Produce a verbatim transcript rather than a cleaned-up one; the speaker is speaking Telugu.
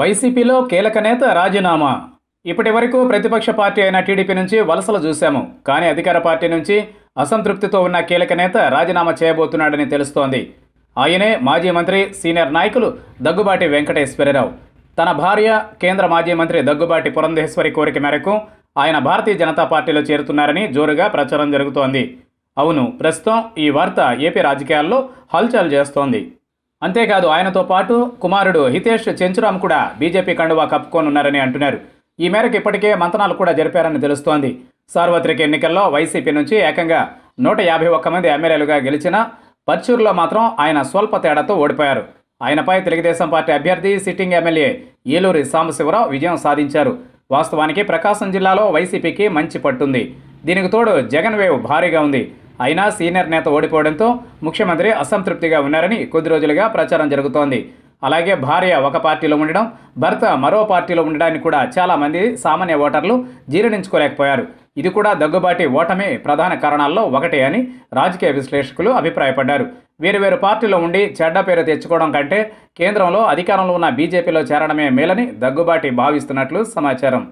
వైసీపీలో కీలక నేత రాజీనామా. ఇప్పటి వరకు ప్రతిపక్ష పార్టీ అయిన టీడీపీ నుంచి వలసలు చూశాము. కానీ అధికార పార్టీ నుంచి అసంతృప్తితో ఉన్న కీలక నేత రాజీనామా చేయబోతున్నాడని తెలుస్తోంది. ఆయనే మాజీ మంత్రి, సీనియర్ నాయకులు దగ్గుబాటి వెంకటేశ్వరరావు. తన భార్య కేంద్ర మాజీ మంత్రి దగ్గుబాటి పురంధేశ్వరి కోరిక మేరకు ఆయన భారతీయ జనతా పార్టీలో చేరుతున్నారని జోరుగా ప్రచారం జరుగుతోంది. అవును, ప్రస్తుతం ఈ వార్త ఏపీ రాజకీయాల్లో హల్చల్ చేస్తోంది. అంతేకాదు, ఆయనతో పాటు కుమారుడు హితేష్ చెంచురామ్ కూడా బీజేపీ కండువా కప్పుకోనున్నారని అంటున్నారు. ఈ మేరకు ఇప్పటికే మంతనాలు కూడా జరిపారని తెలుస్తోంది. సార్వత్రిక ఎన్నికల్లో వైసీపీ నుంచి ఏకంగా నూట యాభై ఒక్క మంది ఎమ్మెల్యేలుగా గెలిచిన పర్చూర్లో మాత్రం ఆయన స్వల్ప తేడాతో ఓడిపోయారు. ఆయనపై తెలుగుదేశం పార్టీ అభ్యర్థి సిట్టింగ్ ఎమ్మెల్యే ఏలూరి సాంబశివరావు విజయం సాధించారు. వాస్తవానికి ప్రకాశం జిల్లాలో వైసీపీకి మంచి పట్టుంది. దీనికి తోడు జగన్ వేవ్ భారీగా ఉంది. అయినా సీనియర్ నేత ఓడిపోవడంతో ముఖ్యమంత్రి అసంతృప్తిగా ఉన్నారని కొద్ది రోజులుగా ప్రచారం జరుగుతోంది. అలాగే భార్య ఒక పార్టీలో ఉండడం, భర్త మరో పార్టీలో ఉండడానికి కూడా చాలామంది సామాన్య ఓటర్లు జీర్ణించుకోలేకపోయారు. ఇది కూడా దగ్గుబాటి ఓటమి ప్రధాన కారణాల్లో ఒకటే అని రాజకీయ విశ్లేషకులు అభిప్రాయపడ్డారు. వేరువేరు పార్టీలో ఉండి చెడ్డ పేరు తెచ్చుకోవడం కంటే కేంద్రంలో అధికారంలో ఉన్న బీజేపీలో చేరడమే మేలని దగ్గుబాటి భావిస్తున్నట్లు సమాచారం.